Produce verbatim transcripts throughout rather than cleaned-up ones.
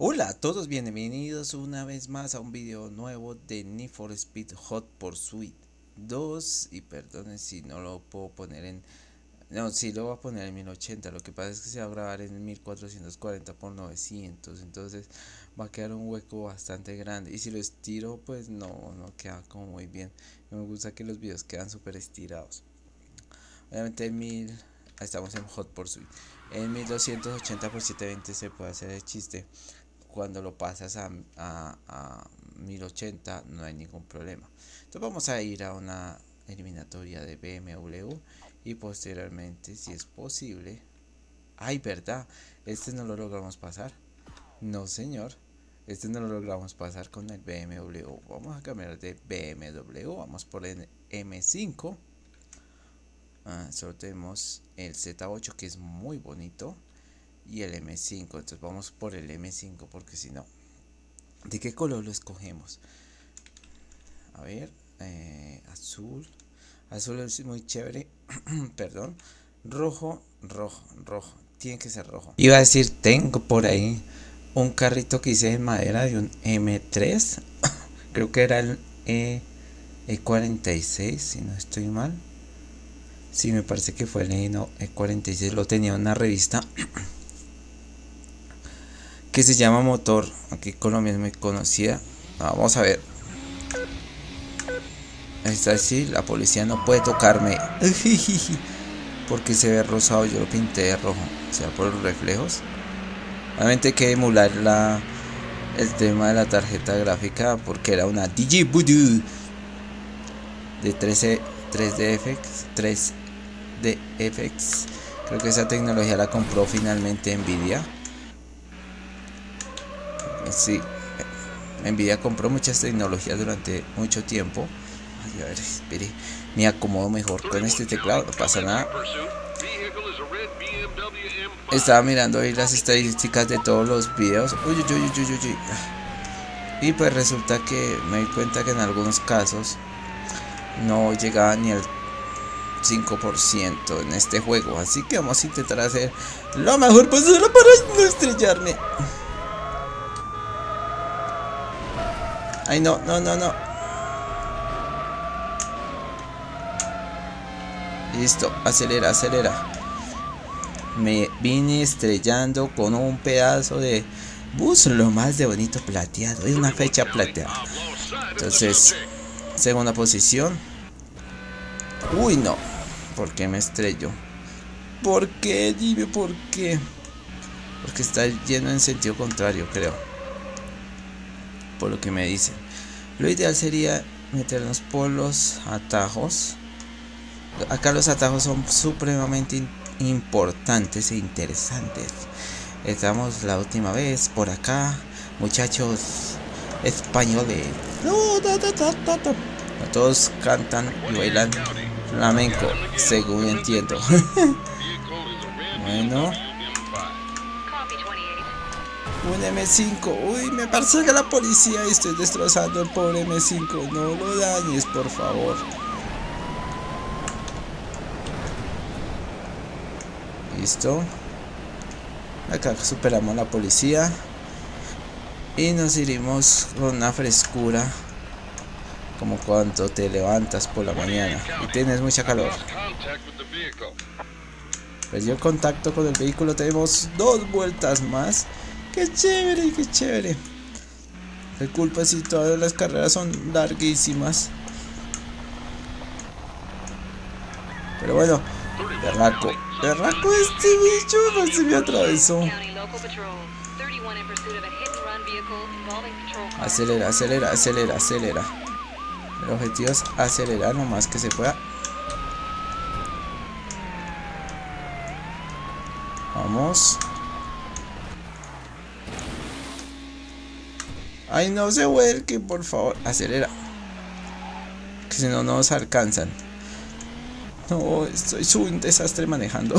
Hola a todos, bienvenidos una vez más a un video nuevo de Need for Speed Hot Pursuit dos. Y perdonen si no lo puedo poner en... No, si lo voy a poner en mil ochenta, lo que pasa es que se va a grabar en mil cuatrocientos cuarenta por novecientos, entonces va a quedar un hueco bastante grande. Y si lo estiro, pues no, no queda como muy bien. Me gusta que los videos quedan súper estirados. Obviamente mil... Estamos en Hot Pursuit. En mil doscientos ochenta por setecientos veinte se puede hacer el chiste. Cuando lo pasas a, a, a mil ochenta no hay ningún problema. Entonces vamos a ir a una eliminatoria de B M W. Y posteriormente, si es posible... ¡Ay, verdad! Este no lo logramos pasar. No, señor. Este no lo logramos pasar con el B M W. Vamos a cambiar de B M W. Vamos por el M cinco. Ah, solo tenemos el Z ocho, que es muy bonito, y el M cinco. Entonces vamos por el M cinco, porque si no, ¿de qué color lo escogemos? A ver, eh, azul. Azul es muy chévere. Perdón. Rojo, rojo, rojo. Tiene que ser rojo. Iba a decir, tengo por ahí un carrito que hice de madera de un M tres. Creo que era el E cuarenta y seis, si no estoy mal. Sí, me parece que fue el E cuarenta y seis, lo tenía en una revista que se llama Motor. Aquí en Colombia es muy conocida. Vamos a ver. Esta sí, la policía no puede tocarme. Porque se ve rosado, yo lo pinté de rojo. O sea, por los reflejos. Obviamente hay que emular la, el tema de la tarjeta gráfica, porque era una DGVoodoo de trece... tres D F X, tres D F X. Creo que esa tecnología la compró finalmente Nvidia. Sí, Nvidia compró muchas tecnologías durante mucho tiempo. Ay, a ver, espere, me acomodo mejor con este teclado, no pasa nada. Estaba mirando ahí las estadísticas de todos los videos. Uy, uy, uy, uy, uy, uy. Y pues resulta que me di cuenta que en algunos casos no llegaba ni al cinco por ciento en este juego. Así que vamos a intentar hacer lo mejor posible para no estrellarme. Ay, no, no, no, no. Listo, acelera, acelera. Me vine estrellando con un pedazo de bus, lo más de bonito plateado. Es una fecha plateada. Entonces, segunda posición. Uy, no. ¿Por qué me estrelló? ¿Por qué? Dime por qué. Porque está lleno en sentido contrario, creo. Por lo que me dicen. Lo ideal sería meternos por los atajos. Acá los atajos son supremamente importantes e interesantes. Estamos la última vez por acá, muchachos españoles. No, no, no, no, no. Todos cantan y bailan flamenco, según entiendo. Bueno. Un M cinco. Uy, me parece que la policía, estoy destrozando el pobre M cinco. No lo dañes, por favor. Listo. Acá superamos a la policía. Y nos iremos con una frescura. Como cuando te levantas por la mañana y tienes mucha calor. Perdió contacto con el vehículo. Tenemos dos vueltas más. ¡Qué chévere, qué chévere! De culpa si todas las carreras son larguísimas. Pero bueno, berraco. Berraco este bicho, se me atravesó. Acelera, acelera, acelera, acelera. El objetivo es acelerar lo más que se pueda. Vamos. Ay, no se vuelque, por favor. Acelera. Que si no, no nos alcanzan. No, estoy un desastre manejando.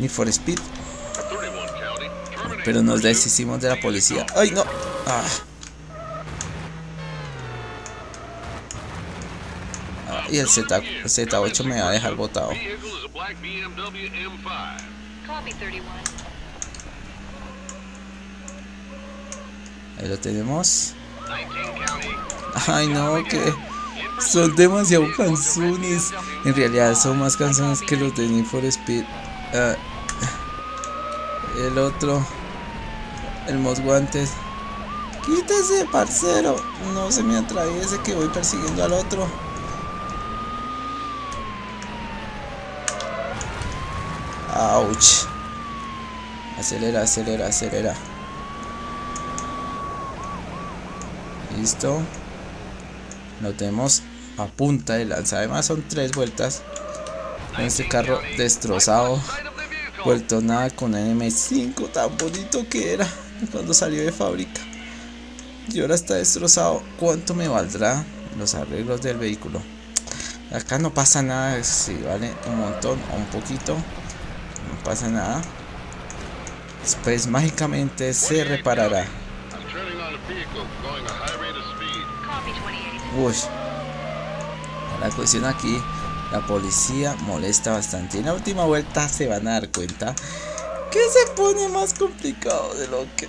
Need for Speed. Pero nos deshicimos de la policía. Ay, no. Ah. Y el Z ocho me va a dejar botado. Ahí lo tenemos. Ay no, que son demasiado canciones. En realidad son más canciones que los de Need for Speed. Uh, el otro, el Most Wanted. Quítese, parcero. No se me atraviese que voy persiguiendo al otro. Ouch. Acelera, acelera, acelera. Listo. Lo tenemos a punta de lanza. Además son tres vueltas. Con este carro destrozado. Vuelto nada con el M cinco tan bonito que era cuando salió de fábrica. Y ahora está destrozado. ¿Cuánto me valdrá los arreglos del vehículo? Acá no pasa nada. Si vale un montón o un poquito, no pasa nada. Después mágicamente se reparará. Uy. La cuestión aquí, la policía molesta bastante. En la última vuelta se van a dar cuenta que se pone más complicado de lo que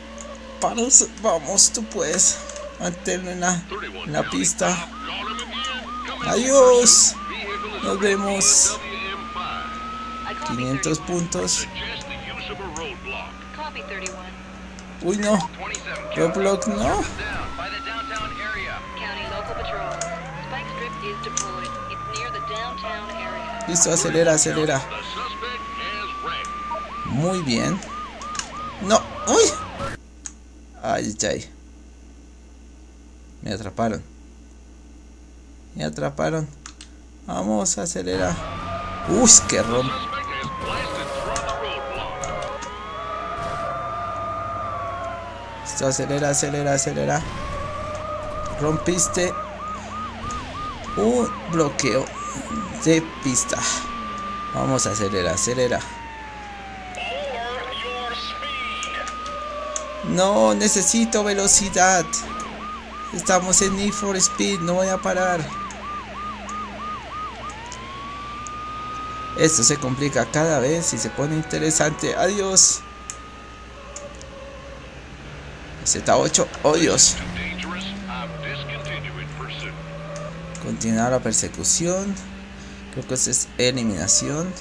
parece. Vamos, tú puedes mantenerlo en la, en la pista. Adiós. Nos vemos. quinientos puntos. Uy, no. Roadblock, no. Listo, acelera, acelera. Muy bien. No, uy. Ay, chay. Me atraparon. Me atraparon. Vamos, acelera. Uy, qué rompe. Listo, acelera, acelera, acelera. Rompiste un bloqueo de pista. Vamos, acelera, acelera. No, necesito velocidad. Estamos en Need for Speed, no voy a parar. Esto se complica cada vez y se pone interesante. Adiós. Z ocho, oh Dios. Continuar la persecución. Creo que esta es eliminación.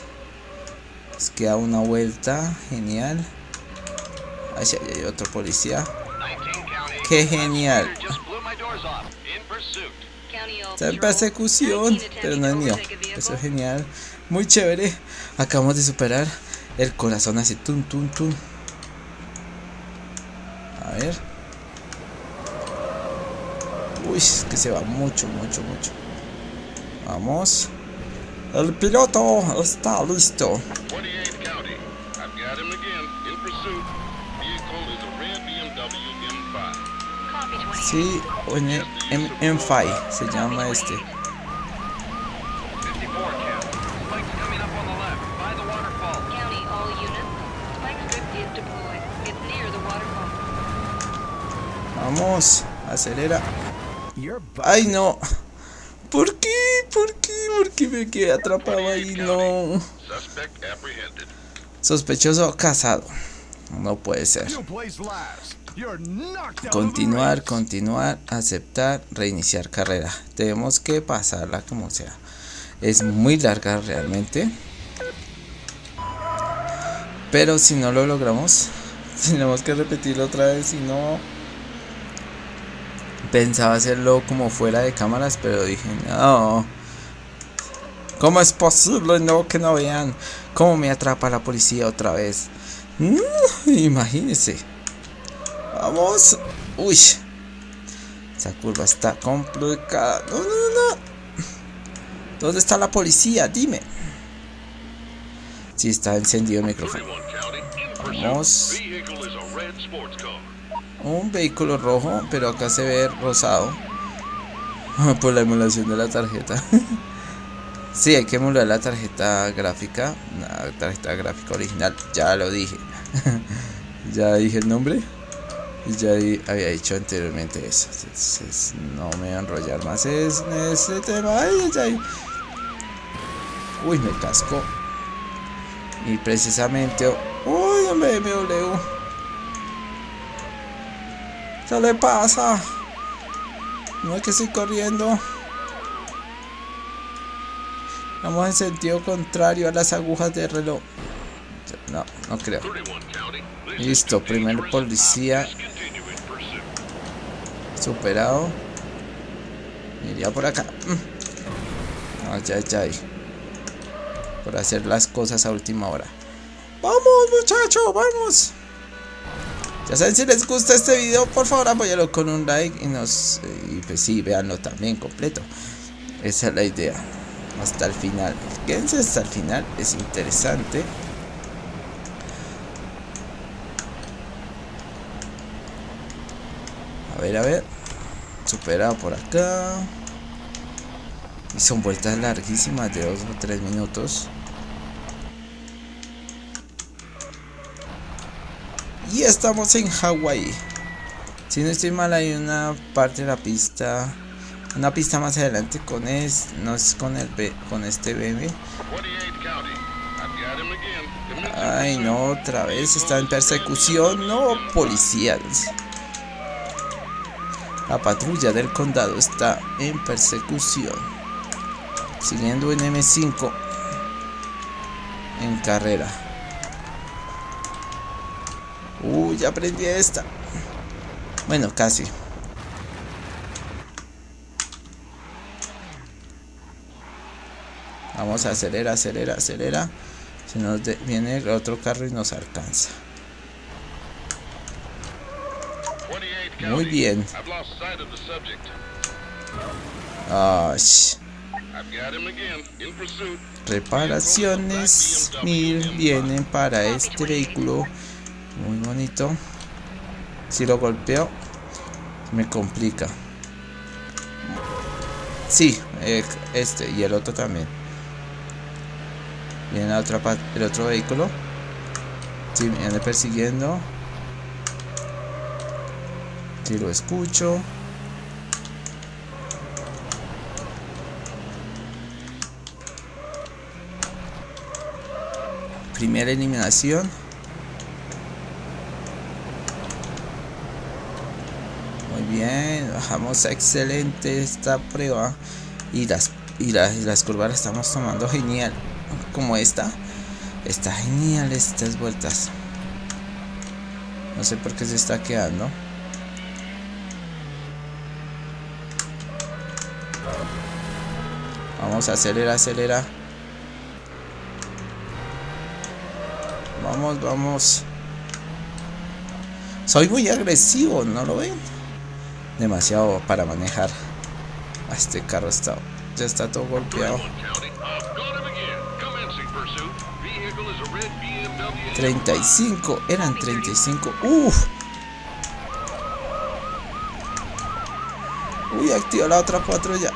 Nos queda una vuelta. Genial. Ahí hay otro policía. ¡Qué genial! Está en persecución. Pero no es mío. Eso es genial. Muy chévere. Acabamos de superar. El corazón hace tum tum tum. A ver. Uy, es que se va mucho, mucho, mucho. Vamos. El piloto está listo. Sí, M cinco se llama este. Vamos, acelera. Ay no. ¿Por qué? ¿Por qué? ¿Por qué me quedé atrapado ahí? No. Sospechoso casado. No puede ser. Continuar, continuar, aceptar, reiniciar carrera. Tenemos que pasarla como sea. Es muy larga realmente. Pero si no lo logramos, tenemos que repetirlo otra vez. Si no, pensaba hacerlo como fuera de cámaras, pero dije no. ¿Cómo es posible no que no vean cómo me atrapa la policía otra vez? No, imagínense. Vamos. Uy. Esa curva está complicada. No, no, no, no. ¿Dónde está la policía? Dime. Si sí, está encendido el micrófono. Vamos. Un vehículo rojo, pero acá se ve rosado. Por la emulación de la tarjeta. Sí, hay que emular la tarjeta gráfica. La tarjeta gráfica original. Ya lo dije. Ya dije el nombre. Ya había dicho anteriormente eso. Entonces, no me voy a enrollar más en ese tema. Ay, ay, ay. Uy, me casco. Y precisamente. Uy, un B M W. ¿Qué le pasa? No es que estoy corriendo. Vamos en sentido contrario a las agujas de reloj. No, no creo. Listo, primer policía superado. Iría por acá. Ay, ay, ay. Por hacer las cosas a última hora. ¡Vamos, muchachos! ¡Vamos! Ya saben, si les gusta este video, por favor apóyalo con un like. Y nos... Y pues sí, véanlo también completo. Esa es la idea. Hasta el final. Quédense hasta el final. Es interesante. A ver, a ver. Superado por acá. Y son vueltas larguísimas de dos o tres minutos. Y estamos en Hawái. Si no estoy mal, hay una parte de la pista, una pista más adelante con es, no es con el B, con este B M W. Ay, no, otra vez está en persecución. No, policías. La patrulla del condado está en persecución. Siguiendo en M cinco. En carrera. Uy, ya aprendí esta. Bueno, casi. Vamos a acelerar, acelera, acelera. Se nos viene el otro carro y nos alcanza. Muy bien. Ay. Reparaciones mil vienen para este vehículo. Muy bonito. Si lo golpeo, me complica. Sí, eh, este y el otro también. Viene la otra parte, el otro vehículo. Sí, me viene persiguiendo. Si lo escucho. Primera eliminación. Muy bien, bajamos excelente esta prueba. Y las, y las, y las curvas las estamos tomando genial. Como esta. Está genial estas vueltas. No sé por qué se está quedando. Vamos, acelera, acelera. Vamos, vamos. Soy muy agresivo, ¿no lo ven? Demasiado para manejar. Este carro está, ya está todo golpeado. treinta y cinco, eran treinta y cinco. Uff. Uy, activó la otra patrulla.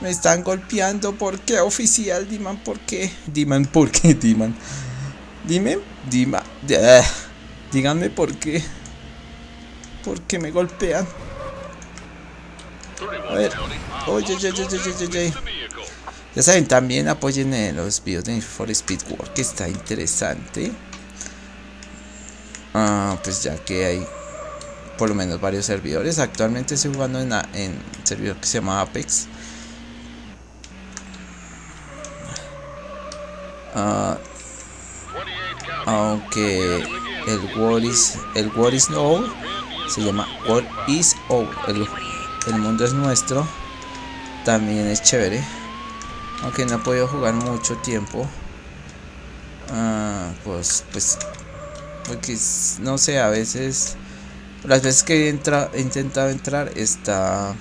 Me están golpeando, ¿por qué, oficial? Diman, ¿por qué? Diman, ¿por qué, Diman? Dime, Dima, uh, díganme por qué. ¿Por qué me golpean? A ver, oye, oye, oye, oye, oye. Ya saben, también apoyen en los videos de Need for Speed World, que está interesante. Ah, pues ya que hay por lo menos varios servidores. Actualmente estoy jugando en, en un servidor que se llama Apex. Uh, aunque el World is el World is O se llama World is O, el, el mundo es nuestro, también es chévere, aunque no he podido jugar mucho tiempo. Uh, pues pues porque no sé, a veces las veces que he, entra, he intentado entrar está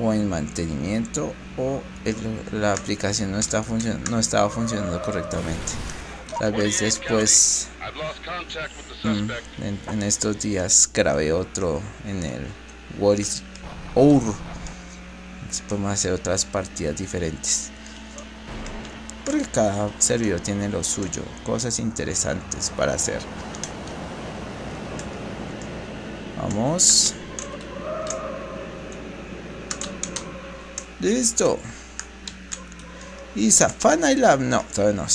o en mantenimiento o el, la aplicación no está funcionando, no estaba funcionando correctamente. Tal vez después mm, en, en estos días grabé otro en el World is O. Podemos hacer otras partidas diferentes porque cada servidor tiene lo suyo, cosas interesantes para hacer. Vamos. Listo. Y Safana y Lab. No, todavía no.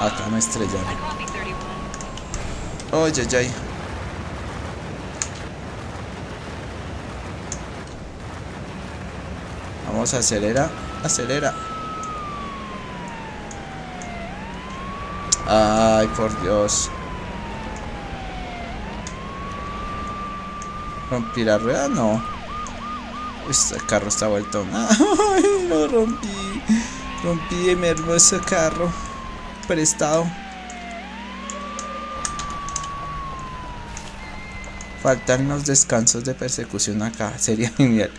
Acá me estrellaron. Oye, ya. Vamos, acelera, acelera. Ay, por Dios. ¿Rompí la rueda? No. Este carro está vuelto. Ay, lo rompí. Rompí de mi hermoso carro prestado. Faltan los descansos de persecución acá. Sería genial.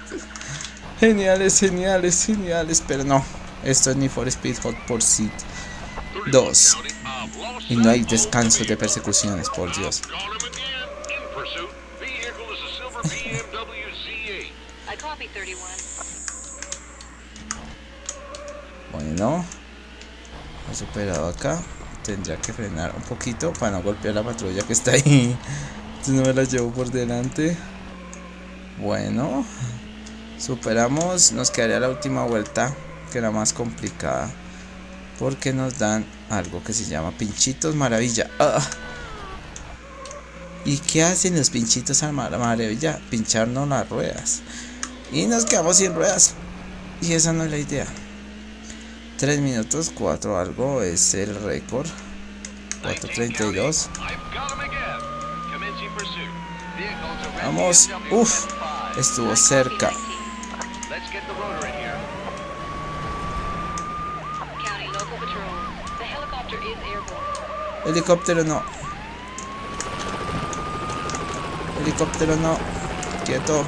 Geniales, geniales, geniales. Pero no, esto es Need for Speed Hot Pursuit dos. Y no hay descansos de persecuciones, por Dios. Bueno, ha superado acá. Tendría que frenar un poquito para no golpear la patrulla que está ahí. Entonces no me la llevo por delante. Bueno, superamos. Nos quedaría la última vuelta, que era más complicada, porque nos dan algo que se llama pinchitos maravilla. ¡Ah! ¿Y qué hacen los pinchitos al maravilla? Pincharnos las ruedas. Y nos quedamos sin ruedas. Y esa no es la idea. tres minutos cuatro algo es el récord. cuatro treinta y dos. Vamos. Uff, estuvo cerca. Helicóptero no. Helicóptero no. Quieto.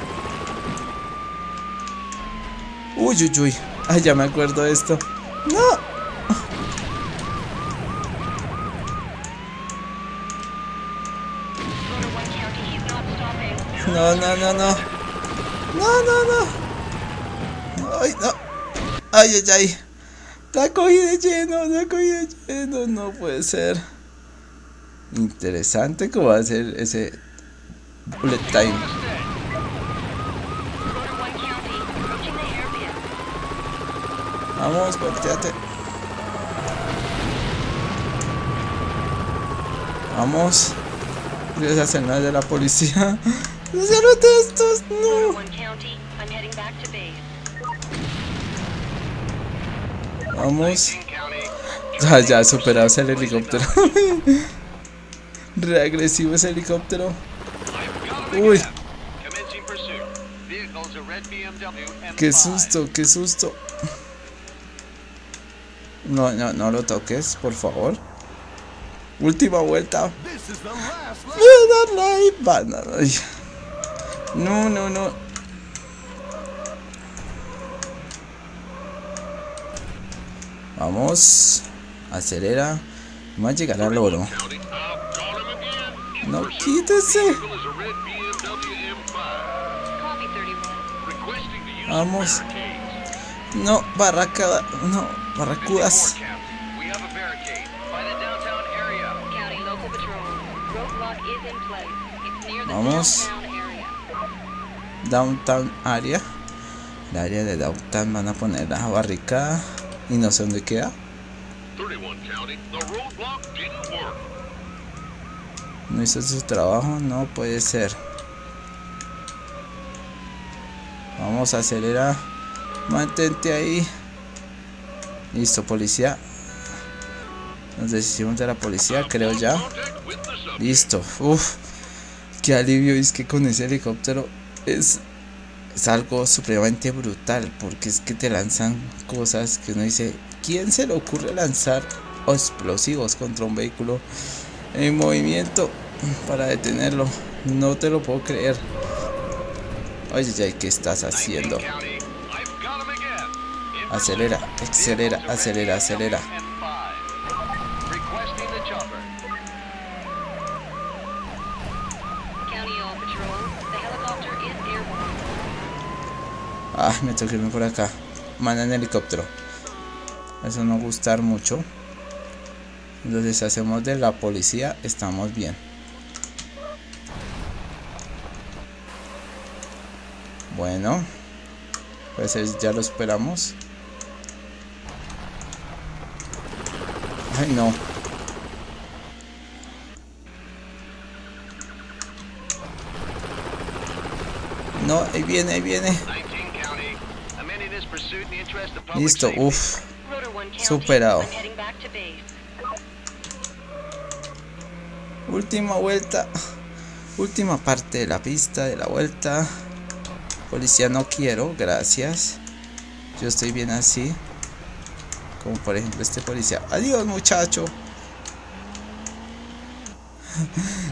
Uy, uy, uy. Ah, ya me acuerdo de esto. No. No, no, no, no. No, no, no. Ay, no. Ay, ay, ay. La cogí de lleno, la cogí de lleno. No puede ser. Interesante cómo va a ser ese bullet time. Vamos, volteate. Vamos. Dios, hace nada de la policía. ¡No se lo de estos! ¡No! Vamos. Ah, ya, superamos el helicóptero. Reagresivo ese helicóptero. ¡Uy! ¡Qué susto, qué susto! No, no, no lo toques, por favor. Última vuelta. No, no, no. Vamos. Acelera. Va a llegar al oro. No, quítese. Vamos. No, barracada. No, barracudas. Vamos. Downtown area. El área de downtown van a poner la barricada. Y no sé dónde queda. No hizo su trabajo, no puede ser. Vamos a acelerar. Mantente ahí. Listo, policía. Nos deshicimos de la policía, creo ya. Listo. Uff. Qué alivio. Es que con ese helicóptero es, es algo supremamente brutal, porque es que te lanzan cosas que uno dice, ¿quién se le ocurre lanzar explosivos contra un vehículo en movimiento para detenerlo? No te lo puedo creer. Oye, Jay, ¿qué estás haciendo? Acelera, acelera, acelera, acelera. Ah, me tengo que irme por acá. Mandan helicóptero. Eso no gustar mucho. Entonces hacemos de la policía. Estamos bien. Bueno, pues ya lo esperamos. Ay, no. No, ahí viene, ahí viene. Listo, uff. Superado. Última vuelta. Última parte de la pista, de la vuelta. Policía no quiero, gracias. Yo estoy bien así. Como por ejemplo este policía. Adiós, muchacho.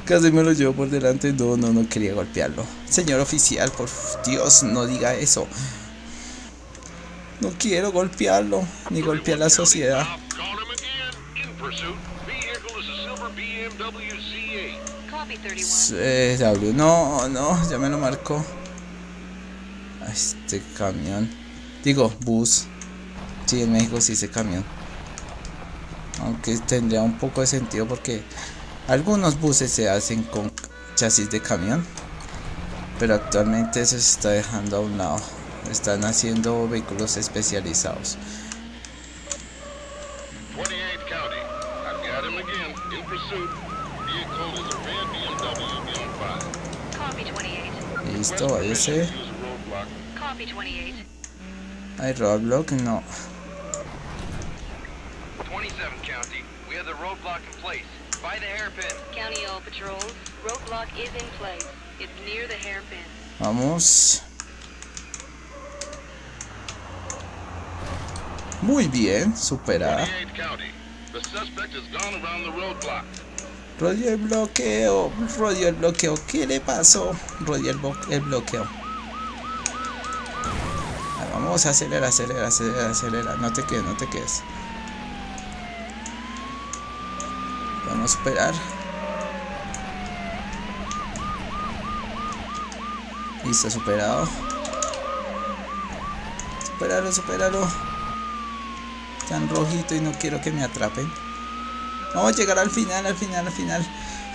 Casi me lo llevo por delante. No, no, no quería golpearlo. Señor oficial, por Dios, no diga eso. No quiero golpearlo, ni golpear la sociedad. Eh, no, no, ya me lo marcó. Este camión. Digo, bus. Sí, en México sí ese camión. Aunque tendría un poco de sentido porque algunos buses se hacen con chasis de camión. Pero actualmente eso se está dejando a un lado. Están haciendo vehículos especializados. Listo, váyase. Hay roadblock, no. Vamos. Muy bien, superada. Rodeó el bloqueo, rodeó el bloqueo. ¿Qué le pasó? Rodeó el, el bloqueo. Ahora, vamos, acelera, acelera, acelera, acelera. No te quedes, no te quedes. Vamos a esperar. Listo, superado. Superalo, superalo. Tan rojito y no quiero que me atrapen. Vamos a llegar al final, al final, al final.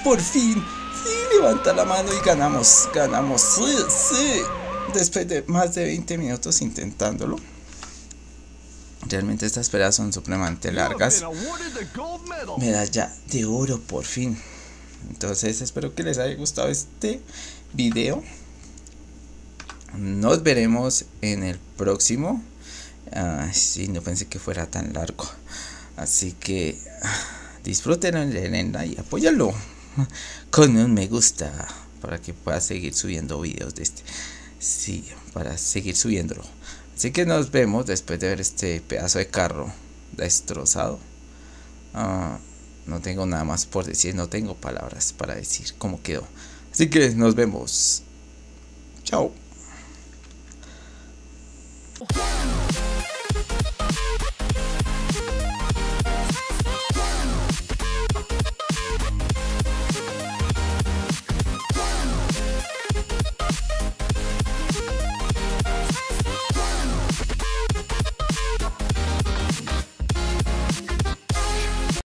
Por fin. Sí, levanta la mano y ganamos. Ganamos. Sí, sí. Después de más de veinte minutos intentándolo. Realmente estas esperas son supremamente largas. Medalla de oro por fin. Entonces espero que les haya gustado este video. Nos veremos en el próximo. Uh, sí, no pensé que fuera tan largo. Así que uh, disfrútenlo y apóyalo con un me gusta para que pueda seguir subiendo videos de este. Sí, para seguir subiéndolo. Así que nos vemos después de ver este pedazo de carro destrozado. Uh, no tengo nada más por decir, no tengo palabras para decir cómo quedó. Así que nos vemos. Chao.